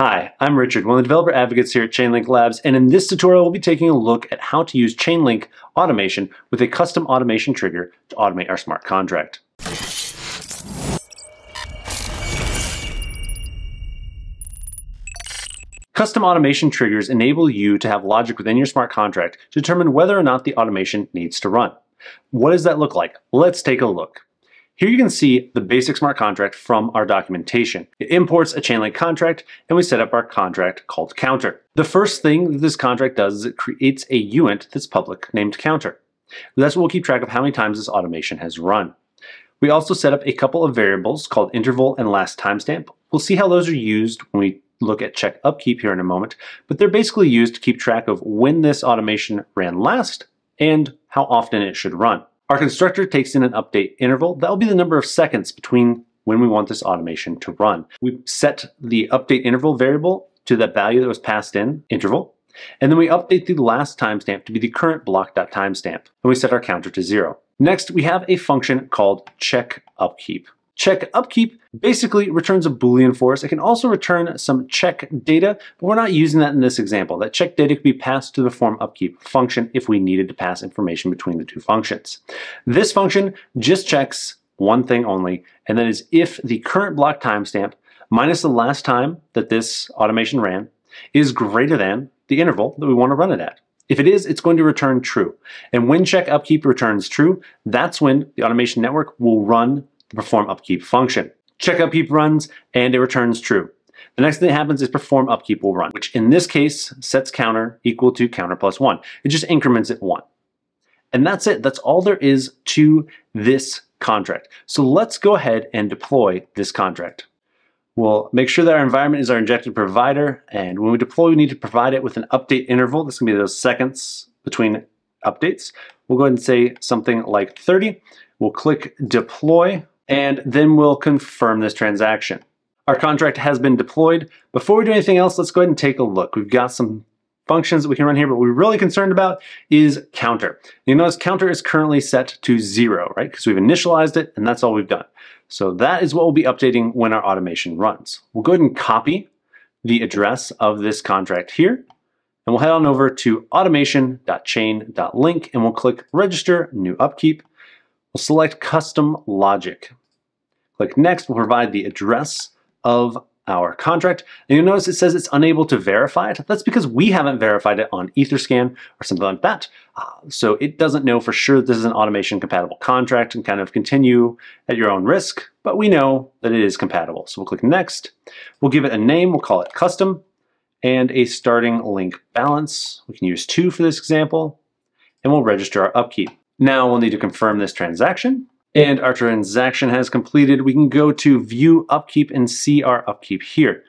Hi, I'm Richard, one of the developer advocates here at Chainlink Labs, and in this tutorial we'll be taking a look at how to use Chainlink automation with a custom automation trigger to automate our smart contract. Custom automation triggers enable you to have logic within your smart contract to determine whether or not the automation needs to run. What does that look like? Let's take a look. Here you can see the basic smart contract from our documentation. It imports a Chainlink contract, and we set up our contract called counter. The first thing that this contract does is it creates a Uint that's public named counter. That's what we'll keep track of how many times this automation has run. We also set up a couple of variables called interval and last timestamp. We'll see how those are used when we look at checkUpkeep here in a moment, but they're basically used to keep track of when this automation ran last and how often it should run. Our constructor takes in an update interval. That will be the number of seconds between when we want this automation to run. We set the update interval variable to the value that was passed in interval, and then we update the last timestamp to be the current block.timestamp, and we set our counter to 0. Next, we have a function called checkUpkeep. CheckUpkeep basically returns a Boolean for us. It can also return some check data, but we're not using that in this example. That check data could be passed to the performUpkeep function if we needed to pass information between the two functions. This function just checks one thing only, and that is if the current block timestamp minus the last time that this automation ran is greater than the interval that we want to run it at. If it is, it's going to return true. And when checkUpkeep returns true, that's when the automation network will run performUpkeep function. CheckUpkeep runs and it returns true. The next thing that happens is performUpkeep will run, which in this case sets counter equal to counter plus 1. It just increments it 1. And that's it. That's all there is to this contract. So let's go ahead and deploy this contract. We'll make sure that our environment is our injected provider, and when we deploy we need to provide it with an update interval. This can be those seconds between updates. We'll go ahead and say something like 30. We'll click deploy, and then we'll confirm this transaction. Our contract has been deployed. Before we do anything else, let's go ahead and take a look. We've got some functions that we can run here, but what we're really concerned about is counter. You notice counter is currently set to 0, right? Because we've initialized it, and that's all we've done. So that is what we'll be updating when our automation runs. We'll go ahead and copy the address of this contract here, and we'll head on over to automation.chain.link, and we'll click register new upkeep. We'll select custom logic. Click next. We'll provide the address of our contract. And you'll notice it says it's unable to verify it. That's because we haven't verified it on Etherscan or something like that. So it doesn't know for sure that this is an automation compatible contract, and kind of continue at your own risk. But we know that it is compatible. So we'll click next. We'll give it a name. We'll call it custom, and a starting link balance. We can use 2 for this example, and we'll register our upkeep. Now we'll need to confirm this transaction, and our transaction has completed. We can go to view upkeep and see our upkeep here.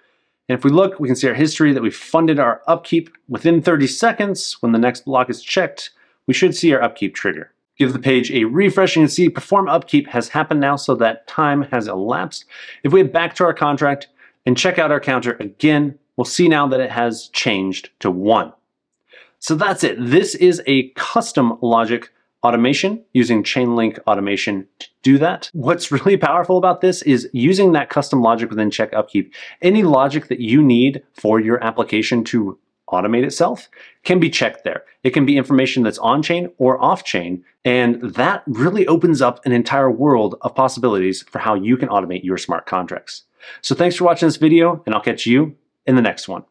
And if we look, we can see our history that we funded our upkeep within 30 seconds. When the next block is checked, we should see our upkeep trigger. Give the page a refresh and see performUpkeep has happened now, so that time has elapsed. If we head back to our contract and check out our counter again, we'll see now that it has changed to 1. So that's it. This is a custom logic automation using Chainlink automation to do that. What's really powerful about this is using that custom logic within checkUpkeep. Any logic that you need for your application to automate itself can be checked there. It can be information that's on-chain or off-chain, and that really opens up an entire world of possibilities for how you can automate your smart contracts. So thanks for watching this video, and I'll catch you in the next one.